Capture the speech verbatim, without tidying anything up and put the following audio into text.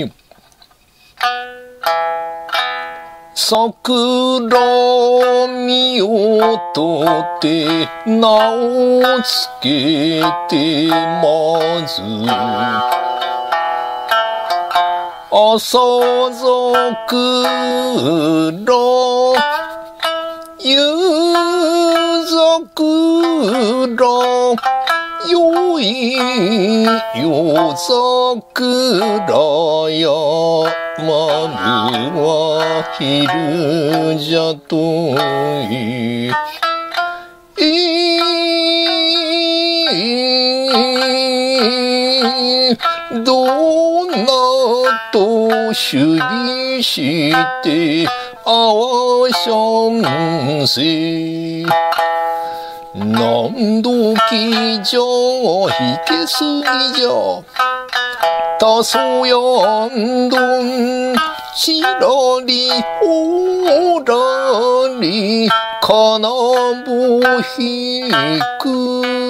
よ。桜見を取って名をつけてまず朝桜夕桜よい夜桜やまるは昼じゃといどなと主義してあわしゃんせ何度きじゃひけすぎじゃたそやんどんしらりおらりかなぼひく